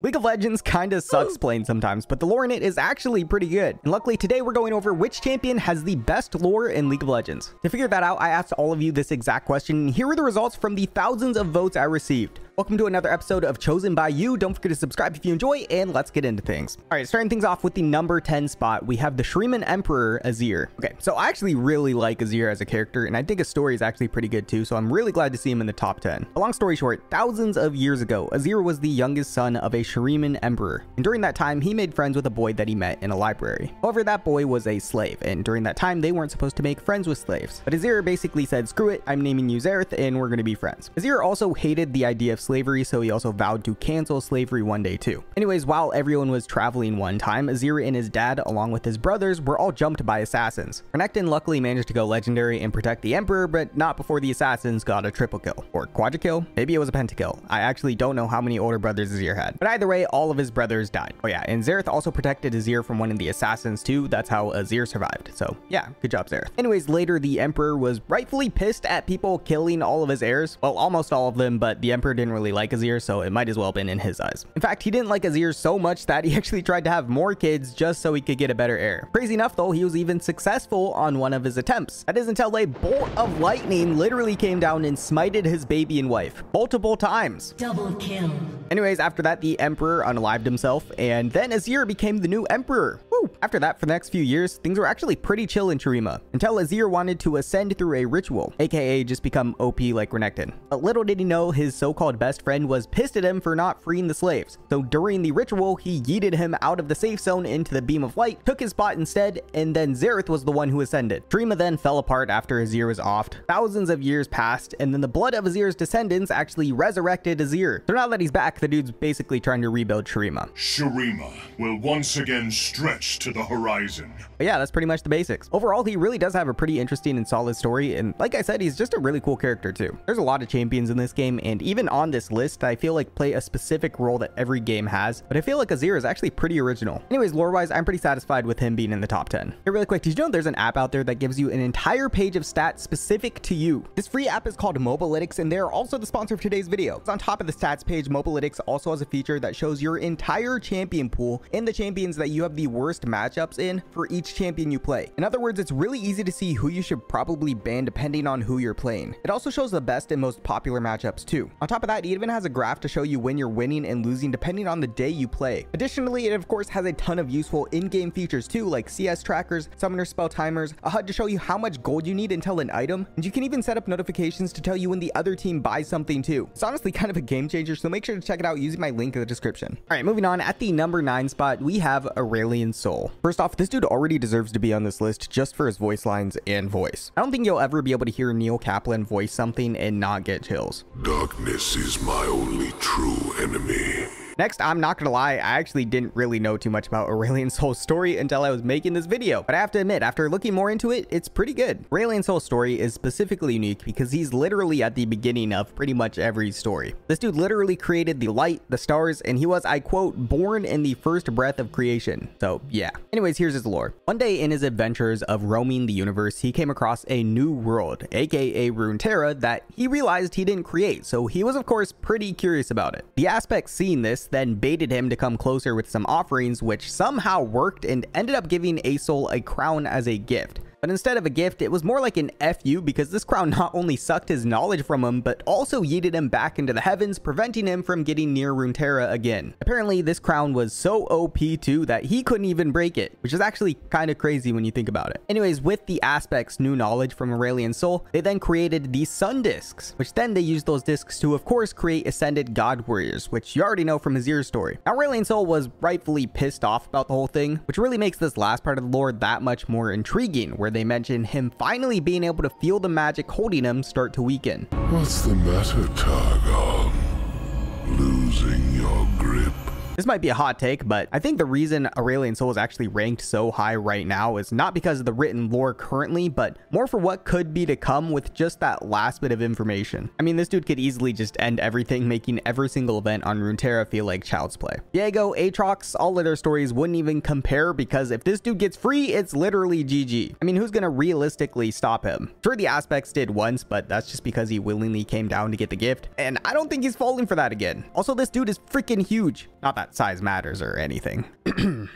League of Legends kinda sucks playing sometimes, but the lore in it is actually pretty good. And luckily today we're going over which champion has the best lore in League of Legends. To figure that out, I asked all of you this exact question. Here are the results from the thousands of votes I received. Welcome to another episode of Chosen by You. Don't forget to subscribe if you enjoy, and let's get into things. All right, starting things off with the number 10 spot, we have the Shurima Emperor, Azir. Okay, so I actually really like Azir as a character, and I think his story is actually pretty good too, so I'm really glad to see him in the top 10. But long story short, thousands of years ago, Azir was the youngest son of a Shurima emperor, and during that time he made friends with a boy that he met in a library. However, that boy was a slave, and during that time they weren't supposed to make friends with slaves, but Azir basically said, screw it, I'm naming you Xerath and we're gonna be friends. Azir also hated the idea of slavery, so he also vowed to cancel slavery one day too. Anyways, while everyone was traveling one time, Azir and his dad along with his brothers were all jumped by assassins. Renekton luckily managed to go legendary and protect the emperor, but not before the assassins got a triple kill or quadra-kill. Maybe it was a pentakill. I actually don't know how many older brothers Azir had, but either way, all of his brothers died. Oh yeah, and Xerath also protected Azir from one of the assassins too. That's how Azir survived. So yeah, good job, Xerath. Anyways, later the emperor was rightfully pissed at people killing all of his heirs. Well, almost all of them, but the emperor didn't really like Azir, so it might as well have been in his eyes. In fact, he didn't like Azir so much that he actually tried to have more kids just so he could get a better heir. Crazy enough though, he was even successful on one of his attempts. That is until a bolt of lightning literally came down and smited his baby and wife multiple times. Double kill. Anyways, after that, the emperor unalived himself, and then Azir became the new emperor. Woo! After that, for the next few years, things were actually pretty chill in Shurima, until Azir wanted to ascend through a ritual, aka just become OP like Renekton. But little did he know, his so-called best friend was pissed at him for not freeing the slaves, so during the ritual, he yeeted him out of the safe zone into the beam of light, took his spot instead, and then Xerath was the one who ascended. Shurima then fell apart after Azir was offed. Thousands of years passed, and then the blood of Azir's descendants actually resurrected Azir. So now that he's back, the dude's basically trying to rebuild Shurima. Shurima will once again stretch to the horizon. But yeah, that's pretty much the basics. Overall, he really does have a pretty interesting and solid story, and like I said, he's just a really cool character too. There's a lot of champions in this game, and even on this list, I feel like play a specific role that every game has, but I feel like Azir is actually pretty original. Anyways, lore-wise, I'm pretty satisfied with him being in the top 10. Hey, really quick, did you know there's an app out there that gives you an entire page of stats specific to you? This free app is called Mobalytics, and they're also the sponsor of today's video. It's on top of the stats page. Mobalytics also has a feature that shows your entire champion pool and the champions that you have the worst matchups in for each champion you play. In other words, it's really easy to see who you should probably ban depending on who you're playing. It also shows the best and most popular matchups too. On top of that, it even has a graph to show you when you're winning and losing depending on the day you play. Additionally, it of course has a ton of useful in-game features too, like CS trackers, summoner spell timers, a HUD to show you how much gold you need until an item, and you can even set up notifications to tell you when the other team buys something too. It's honestly kind of a game changer, so make sure to check it out using my link in the description. All right, moving on, at the number 9 spot, we have Aurelion Sol. First off, this dude already deserves to be on this list just for his voice lines and voice. I don't think you'll ever be able to hear Neil Kaplan voice something and not get chills. Darkness is my only true enemy. Next, I'm not gonna lie, I actually didn't really know too much about Aurelion Sol's story until I was making this video, but I have to admit, after looking more into it, it's pretty good. Aurelion Sol's story is specifically unique because he's literally at the beginning of pretty much every story. This dude literally created the light, the stars, and he was, I quote, born in the first breath of creation. So yeah. Anyways, here's his lore. One day in his adventures of roaming the universe, he came across a new world, aka Runeterra, that he realized he didn't create, so he was of course pretty curious about it. The Aspect, seeing this, then baited him to come closer with some offerings, which somehow worked and ended up giving Azir a crown as a gift. But instead of a gift, it was more like an FU, because this crown not only sucked his knowledge from him, but also yeeted him back into the heavens, preventing him from getting near Runeterra again. Apparently, this crown was so OP too that he couldn't even break it, which is actually kind of crazy when you think about it. Anyways, with the Aspect's new knowledge from Aurelion Sol, they then created the Sun Discs, which then they used those discs to, of course, create Ascended God Warriors, which you already know from Azir's story. Now, Aurelion Sol was rightfully pissed off about the whole thing, which really makes this last part of the lore that much more intriguing, where they mention him finally being able to feel the magic holding him start to weaken. What's the matter, Targon? Losing your grip? This might be a hot take, but I think the reason Aurelion Sol is actually ranked so high right now is not because of the written lore currently, but more for what could be to come with just that last bit of information. I mean, this dude could easily just end everything, making every single event on Runeterra feel like child's play. Viego, Aatrox, all of their stories wouldn't even compare, because if this dude gets free, it's literally GG. I mean, who's gonna realistically stop him? Sure, the Aspects did once, but that's just because he willingly came down to get the gift, and I don't think he's falling for that again. Also, this dude is freaking huge. Not that not size matters or anything.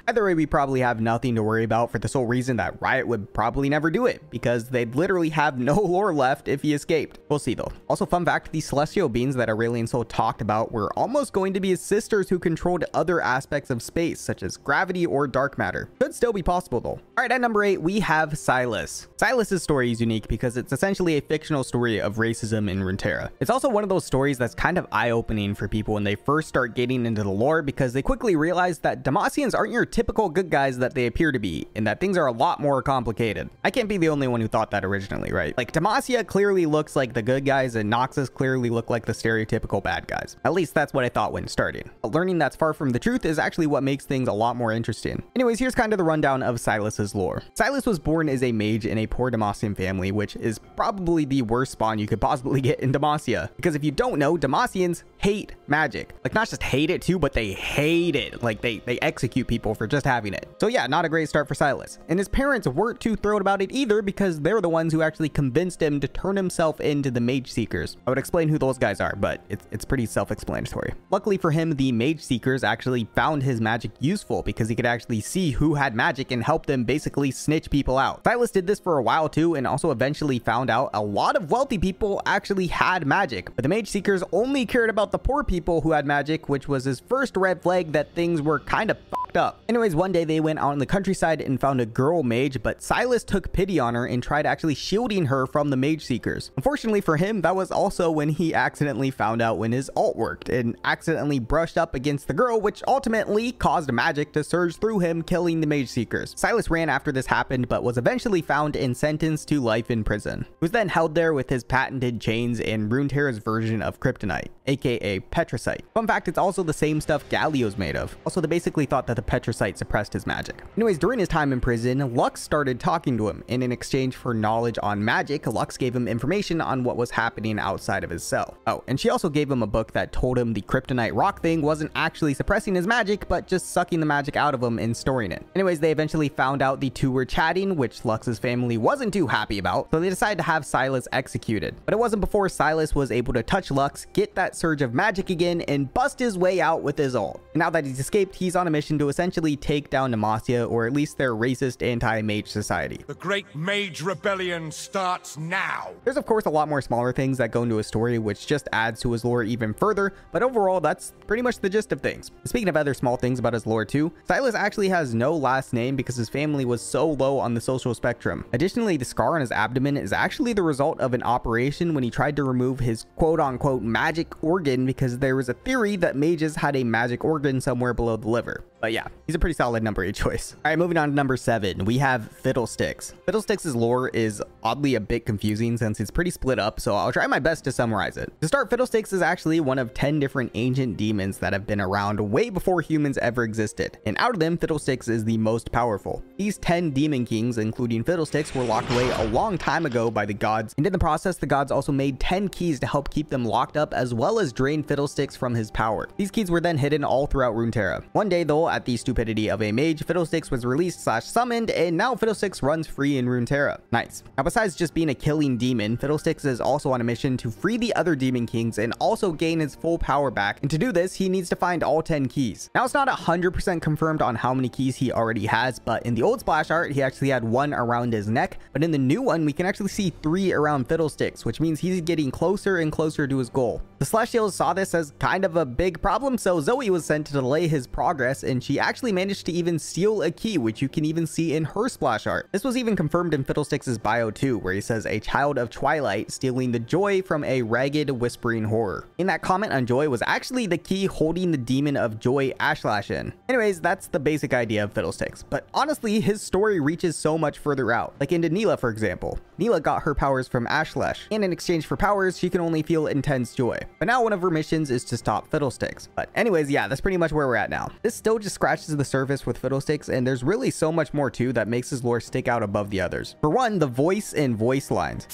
Either way, we probably have nothing to worry about for the sole reason that Riot would probably never do it, because they'd literally have no lore left if he escaped. We'll see though. Also, fun fact, the celestial beings that Aurelion Sol talked about were almost going to be his sisters who controlled other aspects of space, such as gravity or dark matter. Could still be possible though. Alright, at number 8, we have Sylas. Sylas's story is unique because it's essentially a fictional story of racism in Runeterra. It's also one of those stories that's kind of eye-opening for people when they first start getting into the lore, because they quickly realize that Demacians aren't your typical good guys that they appear to be, and that things are a lot more complicated. I can't be the only one who thought that originally, right? Like, Demacia clearly looks like the good guys, and Noxus clearly look like the stereotypical bad guys. At least that's what I thought when starting. But learning that's far from the truth is actually what makes things a lot more interesting. Anyways, here's kind of the rundown of Sylas's lore. Sylas was born as a mage in a poor Demacian family, which is probably the worst spawn you could possibly get in Demacia. Because if you don't know, Demacians hate magic. Like, not just hate it too, but they hate it. Like, they execute people for just having it. So yeah, not a great start for Sylas. And his parents weren't too thrilled about it either, because they're the ones who actually convinced him to turn himself into the Mage Seekers. I would explain who those guys are, but it's pretty self-explanatory. Luckily for him, the Mage Seekers actually found his magic useful, because he could actually see who had magic and help them basically snitch people out. Sylas did this for a while too, and also eventually found out a lot of wealthy people actually had magic, but the Mage Seekers only cared about the poor people who had magic, which was his first red flag that things were kind of fucked up. Anyways, one day they went out in the countryside and found a girl mage, but Sylas took pity on her and tried actually shielding her from the Mage Seekers. Unfortunately for him, that was also when he accidentally found out when his ult worked and accidentally brushed up against the girl, which ultimately caused magic to surge through him, killing the Mage Seekers. Sylas ran after this happened, but was eventually found and sentenced to life in prison. He was then held there with his patented chains and Runeterra's version of kryptonite, aka petricite. Fun fact, it's also the same stuff Galio's made of. Also, they basically thought that the petricite suppressed his magic. Anyways, during his time in prison, Lux started talking to him, and in exchange for knowledge on magic, Lux gave him information on what was happening outside of his cell. Oh, and she also gave him a book that told him the kryptonite rock thing wasn't actually suppressing his magic, but just sucking the magic out of him and storing it. Anyways, they eventually found out the two were chatting, which Lux's family wasn't too happy about, so they decided to have Sylas executed. But it wasn't before Sylas was able to touch Lux, get that surge of magic again, and bust his way out with his ult. And now that he's escaped, he's on a mission to essentially take down Demacia, or at least their racist anti-mage society. The Great Mage Rebellion starts now! There's of course a lot more smaller things that go into a story, which just adds to his lore even further, but overall that's pretty much the gist of things. Speaking of other small things about his lore too, Sylas actually has no last name because his family was so low on the social spectrum. Additionally, the scar on his abdomen is actually the result of an operation when he tried to remove his quote-unquote magic organ, because there was a theory that mages had a magic organ somewhere below the liver. But yeah, he's a pretty solid number 8 choice. All right, moving on to number 7, we have Fiddlesticks. Fiddlesticks' lore is oddly a bit confusing since it's pretty split up, so I'll try my best to summarize it. To start, Fiddlesticks is actually one of 10 different ancient demons that have been around way before humans ever existed, and out of them, Fiddlesticks is the most powerful. These 10 demon kings, including Fiddlesticks, were locked away a long time ago by the gods, and in the process, the gods also made 10 keys to help keep them locked up, as well as drain Fiddlesticks from his power. These keys were then hidden all throughout Runeterra. One day, though, at the stupidity of a mage, Fiddlesticks was released/summoned, and now Fiddlesticks runs free in Runeterra. Nice. Now, besides just being a killing demon, Fiddlesticks is also on a mission to free the other demon kings and also gain his full power back, and to do this, he needs to find all 10 keys. Now, it's not 100% confirmed on how many keys he already has, but in the old splash art, he actually had 1 around his neck, but in the new one, we can actually see 3 around Fiddlesticks, which means he's getting closer and closer to his goal. The Celestials saw this as kind of a big problem, so Zoe was sent to delay his progress, and she actually managed to even steal a key, which you can even see in her splash art. This was even confirmed in Fiddlesticks' bio too, where he says, "A child of Twilight, stealing the joy from a ragged whispering horror." In that comment on joy was actually the key holding the demon of joy, Ashlash, in. Anyways, that's the basic idea of Fiddlesticks, but honestly, his story reaches so much further out. Like into Nilah, for example. Nilah got her powers from Ashlash, and in exchange for powers, she can only feel intense joy. But now one of her missions is to stop Fiddlesticks. But anyways, yeah, that's pretty much where we're at now. This still just scratches the surface with Fiddlesticks, and there's really so much more too that makes his lore stick out above the others. For one, the voice and voice lines.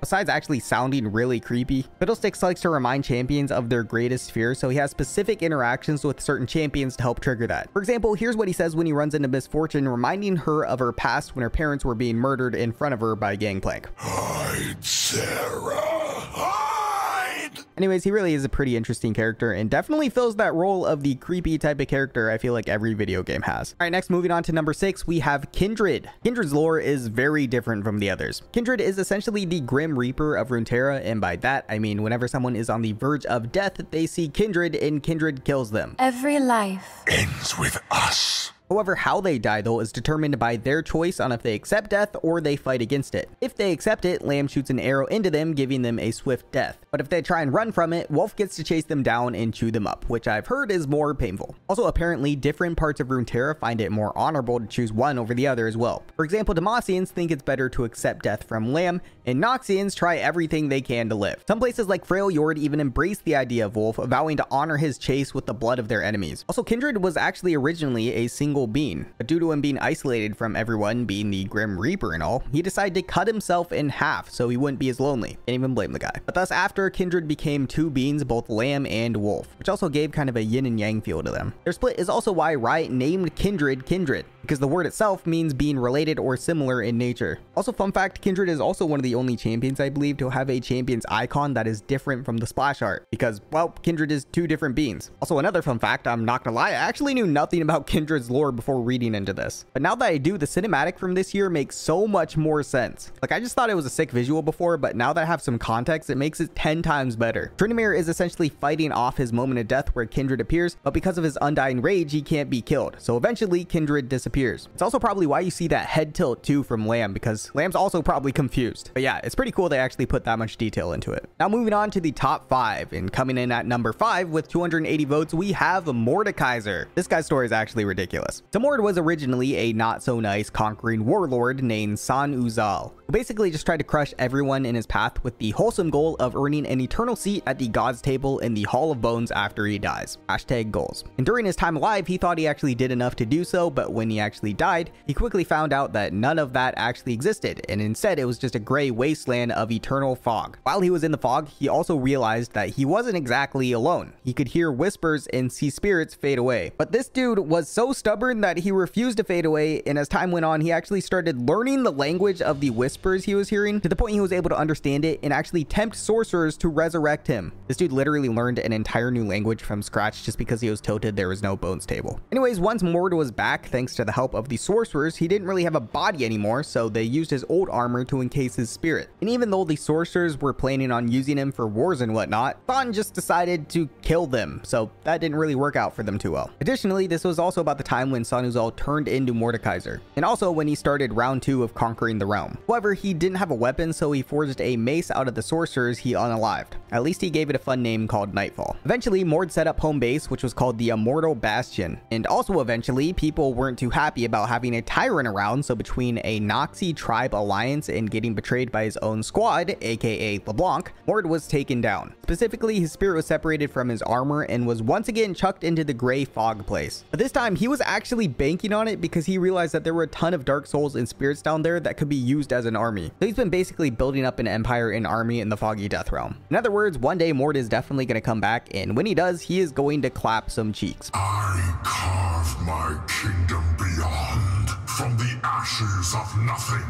Besides actually sounding really creepy, Fiddlesticks likes to remind champions of their greatest fear, so he has specific interactions with certain champions to help trigger that. For example, here's what he says when he runs into Misfortune, reminding her of her past when her parents were being murdered in front of her by Gangplank. "Hide, Sarah, hide!" Anyways, he really is a pretty interesting character and definitely fills that role of the creepy type of character I feel like every video game has. All right, next, moving on to number 6, we have Kindred. Kindred's lore is very different from the others. Kindred is essentially the Grim Reaper of Runeterra, and by that I mean whenever someone is on the verge of death, they see Kindred and Kindred kills them. Every life ends with us. However, how they die, though, is determined by their choice on if they accept death or they fight against it. If they accept it, Lamb shoots an arrow into them, giving them a swift death. But if they try and run from it, Wolf gets to chase them down and chew them up, which I've heard is more painful. Also, apparently, different parts of Runeterra find it more honorable to choose one over the other as well. For example, Demacians think it's better to accept death from Lamb, and Noxians try everything they can to live. Some places like Freljord even embrace the idea of Wolf, vowing to honor his chase with the blood of their enemies. Also, Kindred was actually originally a single being, but due to him being isolated from everyone, being the Grim Reaper and all, he decided to cut himself in half so he wouldn't be as lonely. Can't even blame the guy. But thus, after, Kindred became two beings, both Lamb and Wolf, which also gave kind of a yin and yang feel to them. Their split is also why Riot named Kindred Kindred, because the word itself means being related or similar in nature. Also, fun fact, Kindred is also one of the only champions I believe to have a champion's icon that is different from the splash art, because, well, Kindred is two different beings. Also, another fun fact, I'm not gonna lie, I actually knew nothing about Kindred's lore before reading into this, but now that I do, the cinematic from this year makes so much more sense. Like, I just thought it was a sick visual before, but now that I have some context, it makes it 10 times better. Tryndamere is essentially fighting off his moment of death where Kindred appears, but because of his undying rage, he can't be killed, so eventually Kindred disappears. It's also probably why you see that head tilt too from Lamb, because Lamb's also probably confused. But yeah, it's pretty cool they actually put that much detail into it. Now, moving on to the top 5, and coming in at number 5 with 280 votes, we have Mordekaiser. This guy's story is actually ridiculous. So Mord was originally a not-so-nice conquering warlord named Sahn-Uzal, who basically just tried to crush everyone in his path with the wholesome goal of earning an eternal seat at the gods table in the Hall of Bones after he dies. Hashtag goals. And during his time alive, he thought he actually did enough to do so, but when he actually died, he quickly found out that none of that actually existed, and instead it was just a gray wasteland of eternal fog. While he was in the fog, he also realized that he wasn't exactly alone. He could hear whispers and see spirits fade away. But this dude was so stubborn that he refused to fade away, and as time went on, he actually started learning the language of the whispers he was hearing, to the point he was able to understand it and actually tempt sorcerers to resurrect him. This dude literally learned an entire new language from scratch just because he was toted there was no bones table. Anyways, once Mord was back, thanks to the help of the sorcerers, he didn't really have a body anymore, so they used his old armor to encase his spirit. And even though the sorcerers were planning on using him for wars and whatnot, Thon just decided to kill them, so that didn't really work out for them too well. Additionally, this was also about the time when Sahn-Uzal turned into Mordekaiser, and also when he started round 2 of conquering the realm. However, he didn't have a weapon, so he forged a mace out of the sorcerers he unalived. At least he gave it a fun name called Nightfall. Eventually, Mord set up home base, which was called the Immortal Bastion, and also eventually, people weren't too happy about having a tyrant around, so between a Noxy tribe alliance and getting betrayed by his own squad, aka LeBlanc, Mord was taken down. Specifically, his spirit was separated from his armor and was once again chucked into the gray fog place. But this time, he was actually banking on it because he realized that there were a ton of dark souls and spirits down there that could be used as an army. So he's been basically building up an empire and army in the foggy death realm. In other words, one day Mord is definitely going to come back, and when he does, he is going to clap some cheeks. I carve my kingdom beyond from the ashes of nothing.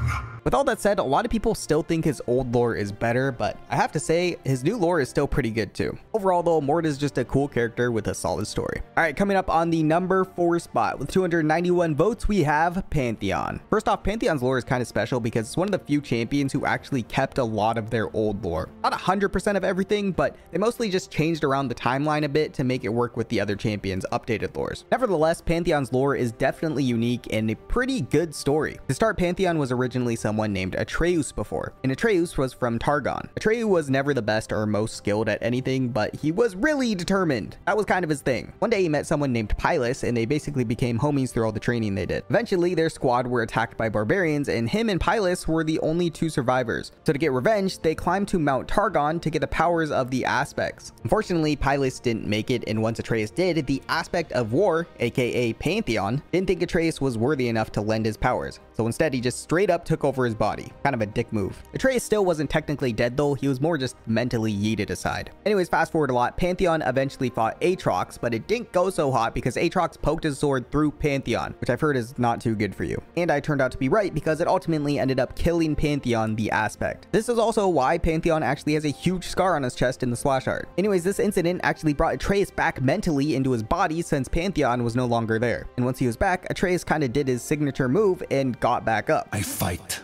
With all that said, a lot of people still think his old lore is better, but I have to say, his new lore is still pretty good too. Overall though, Mord is just a cool character with a solid story. Alright, coming up on the number 4 spot with 291 votes, we have Pantheon. First off, Pantheon's lore is kind of special because it's one of the few champions who actually kept a lot of their old lore. Not 100% of everything, but they mostly just changed around the timeline a bit to make it work with the other champions' updated lores. Nevertheless, Pantheon's lore is definitely unique and a pretty good story. To start, Pantheon was originally someone named Atreus before, and Atreus was from Targon. Atreus was never the best or most skilled at anything, but he was really determined. That was kind of his thing. One day he met someone named Pylos, and they basically became homies through all the training they did. Eventually, their squad were attacked by barbarians, and him and Pylos were the only two survivors. So to get revenge, they climbed to Mount Targon to get the powers of the aspects. Unfortunately, Pylos didn't make it, and once Atreus did, the aspect of war, aka Pantheon, didn't think Atreus was worthy enough to lend his powers. So instead, he just straight up took over over his body. Kind of a dick move. Atreus still wasn't technically dead though, he was more just mentally yeeted aside. Anyways, fast forward a lot, Pantheon eventually fought Aatrox, but it didn't go so hot because Aatrox poked his sword through Pantheon, which I've heard is not too good for you. And I turned out to be right because it ultimately ended up killing Pantheon the Aspect. This is also why Pantheon actually has a huge scar on his chest in the splash art. Anyways, this incident actually brought Atreus back mentally into his body since Pantheon was no longer there. And once he was back, Atreus kind of did his signature move and got back up. I fight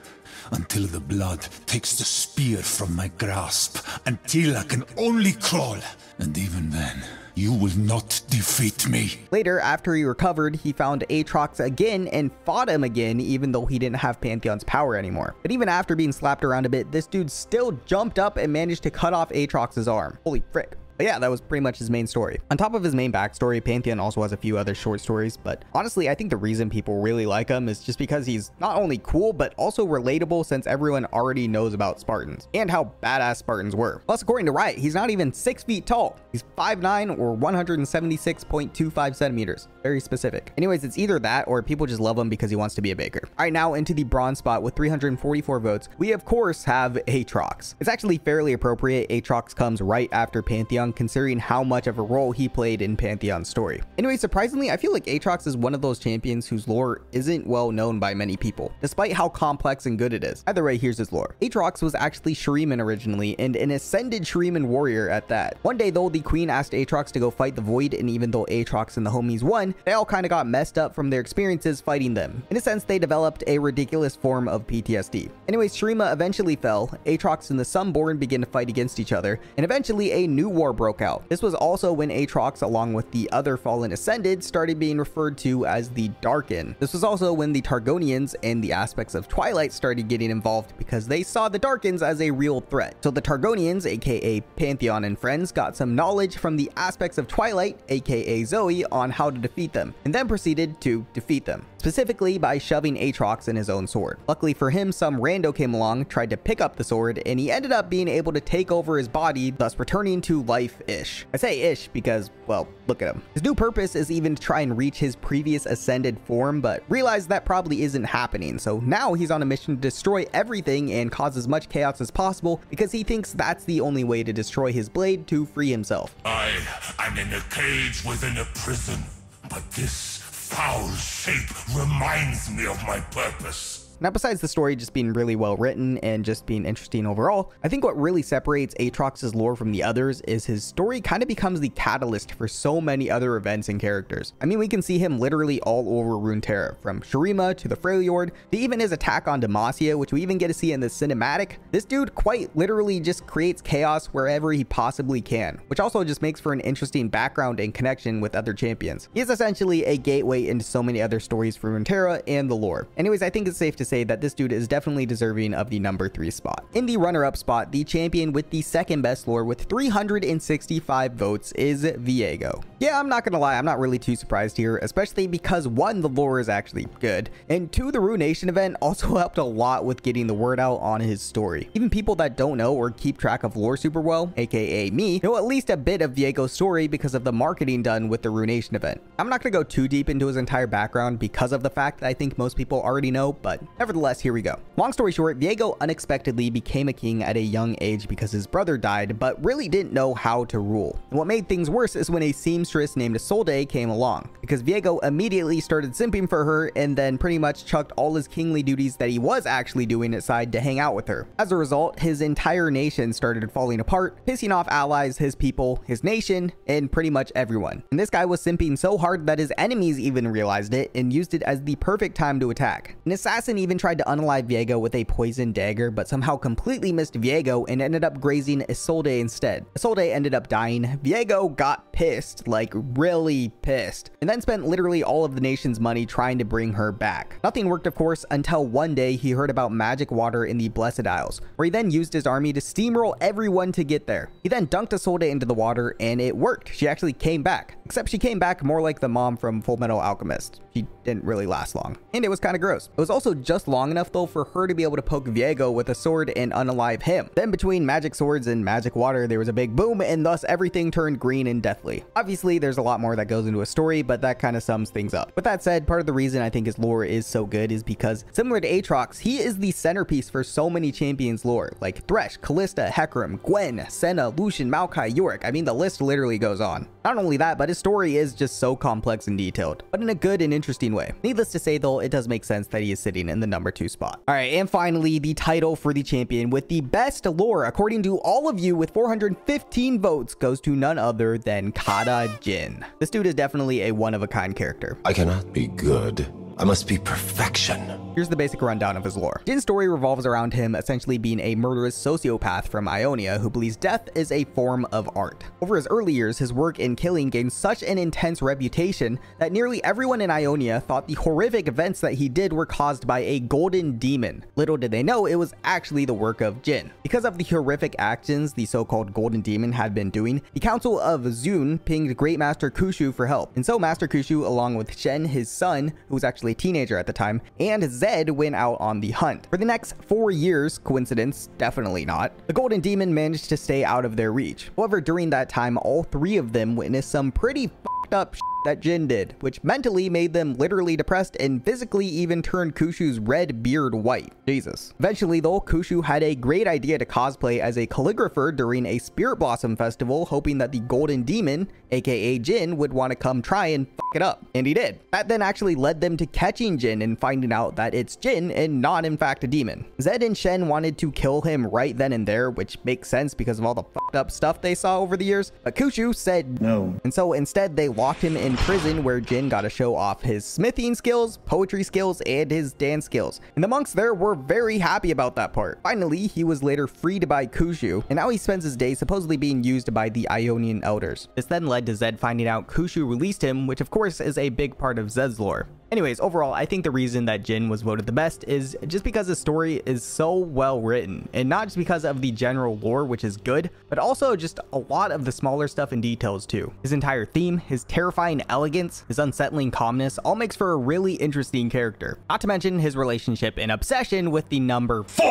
until the blood takes the spear from my grasp, until I can only crawl. And even then, you will not defeat me. Later, after he recovered, he found Aatrox again and fought him again, even though he didn't have Pantheon's power anymore. But even after being slapped around a bit, this dude still jumped up and managed to cut off Aatrox's arm. Holy frick. But yeah, that was pretty much his main story. On top of his main backstory, Pantheon also has a few other short stories, but honestly, I think the reason people really like him is just because he's not only cool, but also relatable since everyone already knows about Spartans and how badass Spartans were. Plus, according to Riot, he's not even 6 feet tall. He's 5'9" or 176.25 centimeters. Very specific. Anyways, it's either that or people just love him because he wants to be a baker. All right, now into the bronze spot with 344 votes. We, of course, have Aatrox. It's actually fairly appropriate. Aatrox comes right after Pantheon, considering how much of a role he played in Pantheon's story. Anyway, surprisingly, I feel like Aatrox is one of those champions whose lore isn't well known by many people, despite how complex and good it is. Either way, here's his lore. Aatrox was actually Shuriman originally, and an ascended Shuriman warrior at that. One day though, the queen asked Aatrox to go fight the Void, and even though Aatrox and the homies won, they all kind of got messed up from their experiences fighting them. In a sense, they developed a ridiculous form of PTSD. Anyways, Shurima eventually fell, Aatrox and the Sunborn began to fight against each other, and eventually a new war broke out. This was also when Aatrox, along with the other fallen Ascended, started being referred to as the Darken. This was also when the Targonians and the aspects of Twilight started getting involved because they saw the Darkens as a real threat. So the Targonians, aka Pantheon and friends, got some knowledge from the aspects of Twilight, aka Zoe, on how to defeat them, and then proceeded to defeat them, specifically by shoving Aatrox in his own sword. Luckily for him, some rando came along, tried to pick up the sword, and he ended up being able to take over his body, thus returning to life-ish. I say ish because, well, look at him. His new purpose is even to try and reach his previous ascended form, but realized that probably isn't happening, so now he's on a mission to destroy everything and cause as much chaos as possible because he thinks that's the only way to destroy his blade to free himself. I'm in a cage within a prison, but this foul shape reminds me of my purpose. Now, besides the story just being really well written and just being interesting overall, I think what really separates Aatrox's lore from the others is his story kind of becomes the catalyst for so many other events and characters. I mean, we can see him literally all over Runeterra, from Shurima to the Freljord, to even his attack on Demacia, which we even get to see in the cinematic. This dude quite literally just creates chaos wherever he possibly can, which also just makes for an interesting background and connection with other champions. He is essentially a gateway into so many other stories for Runeterra and the lore. Anyways, I think it's safe to say that this dude is definitely deserving of the number 3 spot. In the runner-up spot, the champion with the second best lore with 365 votes is Viego. Yeah, I'm not gonna lie, I'm not really too surprised here, especially because 1, the lore is actually good, and 2, the Ruination event also helped a lot with getting the word out on his story. Even people that don't know or keep track of lore super well, aka me, know at least a bit of Viego's story because of the marketing done with the Ruination event. I'm not gonna go too deep into his entire background because of the fact that I think most people already know, but nevertheless, here we go. Long story short, Viego unexpectedly became a king at a young age because his brother died, but really didn't know how to rule. And what made things worse is when a seamstress named Isolde came along, because Viego immediately started simping for her and then pretty much chucked all his kingly duties that he was actually doing aside to hang out with her. As a result, his entire nation started falling apart, pissing off allies, his people, his nation, and pretty much everyone. And this guy was simping so hard that his enemies even realized it and used it as the perfect time to attack. An assassin even tried to unalive Viego with a poison dagger, but somehow completely missed Viego and ended up grazing Isolde instead. Isolde ended up dying. Viego got pissed, like really pissed, and then spent literally all of the nation's money trying to bring her back. Nothing worked, of course, until one day he heard about magic water in the Blessed Isles, where he then used his army to steamroll everyone to get there. He then dunked Isolde into the water, and it worked. She actually came back. Except she came back more like the mom from Full Metal Alchemist. She didn't really last long. And it was kind of gross. It was also just long enough though for her to be able to poke Viego with a sword and unalive him. Then between magic swords and magic water, there was a big boom, and thus everything turned green and deathly. Obviously, there's a lot more that goes into a story, but that kind of sums things up. With that said, part of the reason I think his lore is so good is because, similar to Aatrox, he is the centerpiece for so many champions' lore, like Thresh, Callista, Hecarim, Gwen, Senna, Lucian, Maokai, Yorick. I mean, the list literally goes on. Not only that, but his story is just so complex and detailed, but in a good and interesting way. Needless to say though, it does make sense that he is sitting in the number 2 spot. Alright, and finally, the title for the champion with the best lore, according to all of you, with 415 votes, goes to none other than Kata Jhin. This dude is definitely a one-of-a-kind character. I cannot be good. I must be perfection. Here's the basic rundown of his lore. Jhin's story revolves around him essentially being a murderous sociopath from Ionia who believes death is a form of art. Over his early years, his work in killing gained such an intense reputation that nearly everyone in Ionia thought the horrific events that he did were caused by a golden demon. Little did they know it was actually the work of Jhin. Because of the horrific actions the so-called golden demon had been doing, the Council of Zun pinged Great Master Kusho for help. And so Master Kusho, along with Shen, his son, who was actually a teenager at the time, and Zed went out on the hunt. For the next 4 years, coincidence? Definitely not. The golden demon managed to stay out of their reach. However, during that time, all three of them witnessed some pretty fucked up shit that Jhin did, which mentally made them literally depressed and physically even turned Kushu's red beard white. Jesus. Eventually though, Kusho had a great idea to cosplay as a calligrapher during a spirit blossom festival, hoping that the golden demon, aka Jhin, would want to come try and fuck it up. And he did. That then actually led them to catching Jhin and finding out that it's Jhin and not in fact a demon. Zed and Shen wanted to kill him right then and there, which makes sense because of all the fucked up stuff they saw over the years, but Kusho said no. And so instead they locked him in prison, where Jhin got to show off his smithing skills, poetry skills, and his dance skills. And the monks there were very happy about that part. Finally, he was later freed by Kusho, and now he spends his days supposedly being used by the Ionian elders. This then led to Zed finding out Kusho released him, which of course is a big part of Zed's lore. Anyways, overall, I think the reason that Jhin was voted the best is just because his story is so well written, and not just because of the general lore, which is good, but also just a lot of the smaller stuff and details too. His entire theme, his terrifying elegance, his unsettling calmness, all makes for a really interesting character. Not to mention his relationship and obsession with the number 4.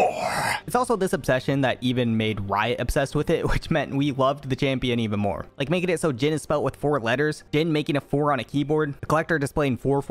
It's also this obsession that even made Riot obsessed with it, which meant we loved the champion even more. Like making it so Jhin is spelled with 4 letters, Jhin making a 4 on a keyboard, the collector displaying 4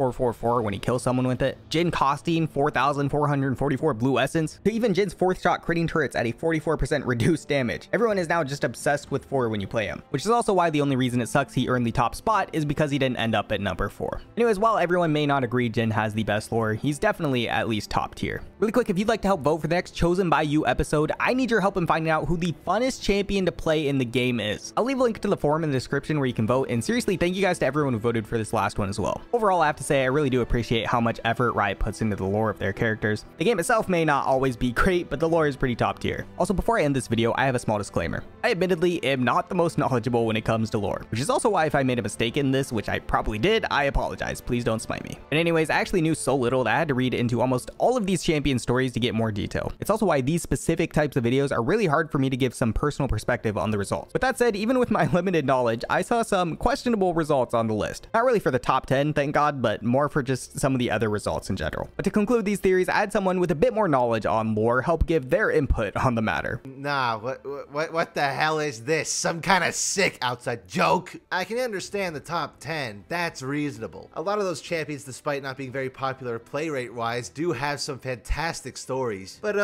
when he kills someone with it, Jhin costing 4,444 blue essence, to even Jin's 4th shot critting turrets at a 44% reduced damage. Everyone is now just obsessed with 4 when you play him, which is also why the only reason it sucks he earned the top spot is because he didn't end up at number 4. Anyways, while everyone may not agree Jhin has the best lore, he's definitely at least top tier. Really quick, if you'd like to help vote for the next Chosen by You episode, I need your help in finding out who the funnest champion to play in the game is. I'll leave a link to the forum in the description where you can vote, and seriously, thank you guys to everyone who voted for this last one as well. Overall, I have to say, I really do appreciate how much effort Riot puts into the lore of their characters. The game itself may not always be great, but the lore is pretty top tier. Also, before I end this video, I have a small disclaimer. I admittedly am not the most knowledgeable when it comes to lore, which is also why if I made a mistake in this, which I probably did, I apologize. Please don't smite me. But anyways, I actually knew so little that I had to read into almost all of these champion stories to get more detail. It's also why these specific types of videos are really hard for me to give some personal perspective on the results. With that said, even with my limited knowledge, I saw some questionable results on the list. Not really for the top 10, thank God, but more for just some of the other results in general. But to conclude these theories, I had someone with a bit more knowledge on lore help give their input on the matter. Nah, what the hell is this? Some kind of sick outside joke? I can understand the top 10. That's reasonable. A lot of those champions, despite not being very popular play rate-wise, do have some fantastic stories. But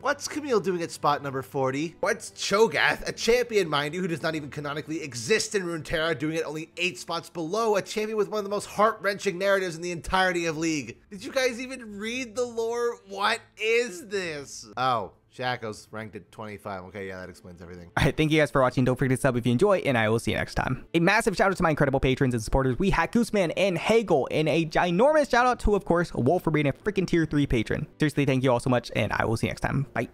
what's Camille doing at spot number 40? What's Cho'Gath, a champion, mind you, who does not even canonically exist in Runeterra, doing it only 8 spots below, a champion with one of the most heart-wrenching narratives in the entirety of League. Did you guys even read the lore? What is this? Oh, Shaco's ranked at 25. Okay, yeah, that explains everything. All right, thank you guys for watching. Don't forget to sub if you enjoy, and I will see you next time. A massive shout out to my incredible patrons and supporters. We had Gooseman and Hagel, and a ginormous shout out to, of course, Wolf for being a freaking tier 3 patron. Seriously, thank you all so much, and I will see you next time. Bye.